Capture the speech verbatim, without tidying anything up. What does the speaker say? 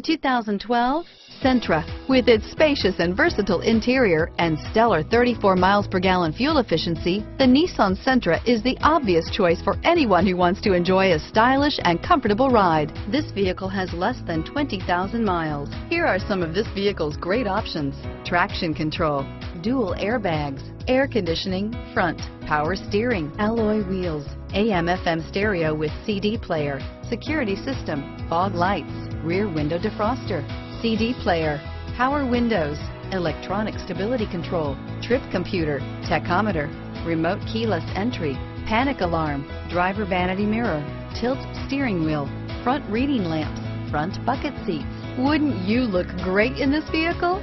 two thousand twelve Sentra. With its spacious and versatile interior and stellar thirty-four miles per gallon fuel efficiency, the Nissan Sentra is the obvious choice for anyone who wants to enjoy a stylish and comfortable ride. This vehicle has less than twenty thousand miles. Here are some of this vehicle's great options: traction control, dual airbags, air conditioning, front, power steering, alloy wheels, A M F M stereo with C D player, security system, fog lights, rear window defroster, C D player, power windows, electronic stability control, trip computer, tachometer, remote keyless entry, panic alarm, driver vanity mirror, tilt steering wheel, front reading lamps, front bucket seats. Wouldn't you look great in this vehicle?